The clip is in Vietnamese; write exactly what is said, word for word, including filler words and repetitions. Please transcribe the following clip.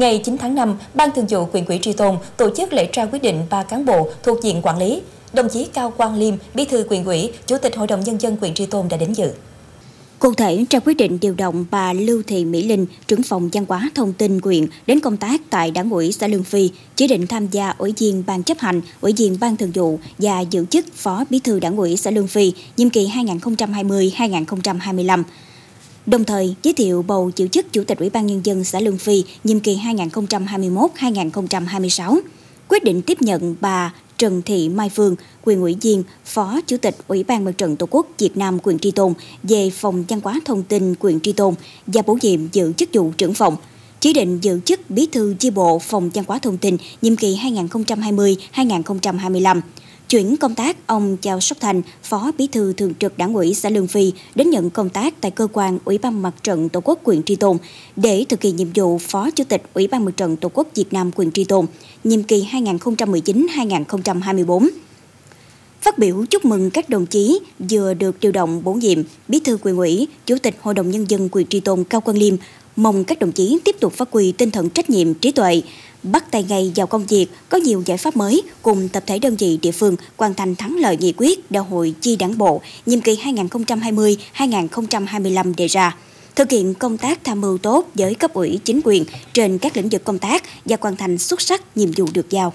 Ngày chín tháng năm, Ban Thường vụ Huyện ủy Tri Tôn tổ chức lễ trao quyết định ba cán bộ thuộc diện quản lý. Đồng chí Cao Quang Liêm, Bí thư Huyện ủy, Chủ tịch Hội đồng Nhân dân huyện Tri Tôn đã đến dự. Cụ thể, trao quyết định điều động bà Lưu Thị Mỹ Linh, trưởng phòng văn hóa thông tin huyện, đến công tác tại Đảng ủy xã Lương Phi, chỉ định tham gia Ủy viên Ban chấp hành, Ủy viên Ban thường vụ và giữ chức Phó Bí thư Đảng ủy xã Lương Phi, nhiệm kỳ hai nghìn không trăm hai mươi đến hai nghìn không trăm hai mươi lăm. Đồng thời, giới thiệu bầu giữ chức Chủ tịch Ủy ban Nhân dân xã Lương Phi, nhiệm kỳ hai nghìn không trăm hai mươi mốt đến hai nghìn không trăm hai mươi sáu. Quyết định tiếp nhận bà Trần Thị Mai Phương, quyền ủy viên, Phó Chủ tịch Ủy ban Mặt trận Tổ quốc Việt Nam huyện Tri Tôn về phòng văn hóa thông tin huyện Tri Tôn và bổ nhiệm giữ chức vụ trưởng phòng, chỉ định giữ chức Bí thư chi bộ phòng văn hóa thông tin nhiệm kỳ hai nghìn không trăm hai mươi đến hai nghìn không trăm hai mươi lăm. Chuyển công tác ông Giao Xóp Thành, Phó Bí thư thường trực Đảng ủy xã Lương Phi đến nhận công tác tại cơ quan Ủy ban Mặt trận Tổ quốc huyện Tri Tôn để thực hiện nhiệm vụ Phó Chủ tịch Ủy ban Mặt trận Tổ quốc Việt Nam huyện Tri Tôn, nhiệm kỳ hai nghìn không trăm mười chín đến hai nghìn không trăm hai mươi bốn. Phát biểu chúc mừng các đồng chí vừa được điều động bổ nhiệm, Bí thư Huyện ủy, Chủ tịch Hội đồng Nhân dân huyện Tri Tôn Cao Quang Liêm mong các đồng chí tiếp tục phát huy tinh thần trách nhiệm, trí tuệ, bắt tay ngay vào công việc, có nhiều giải pháp mới cùng tập thể đơn vị địa phương hoàn thành thắng lợi nghị quyết đại hội chi đảng bộ nhiệm kỳ hai nghìn không trăm hai mươi đến hai nghìn không trăm hai mươi lăm đề ra, thực hiện công tác tham mưu tốt với cấp ủy chính quyền trên các lĩnh vực công tác và hoàn thành xuất sắc nhiệm vụ được giao.